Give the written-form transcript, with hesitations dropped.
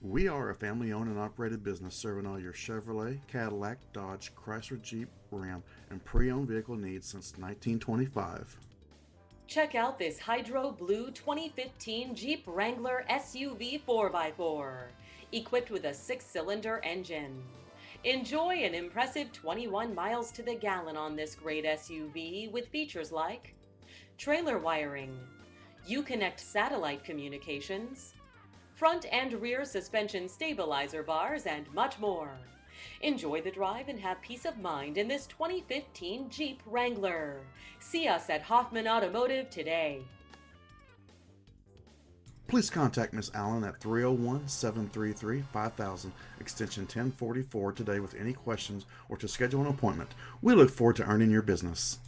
We are a family-owned and operated business serving all your Chevrolet, Cadillac, Dodge, Chrysler, Jeep, Ram, and pre-owned vehicle needs since 1925. Check out this Hydro Blue 2015 Jeep Wrangler SUV 4x4, equipped with a 6-cylinder engine. Enjoy an impressive 21 miles to the gallon on this great SUV with features like trailer wiring, Uconnect satellite communications, front and rear suspension stabilizer bars, and much more. Enjoy the drive and have peace of mind in this 2015 Jeep Wrangler. See us at Hoffman Automotive today. Please contact Ms. Allen at 301-733-5000, extension 1044 today with any questions or to schedule an appointment. We look forward to earning your business.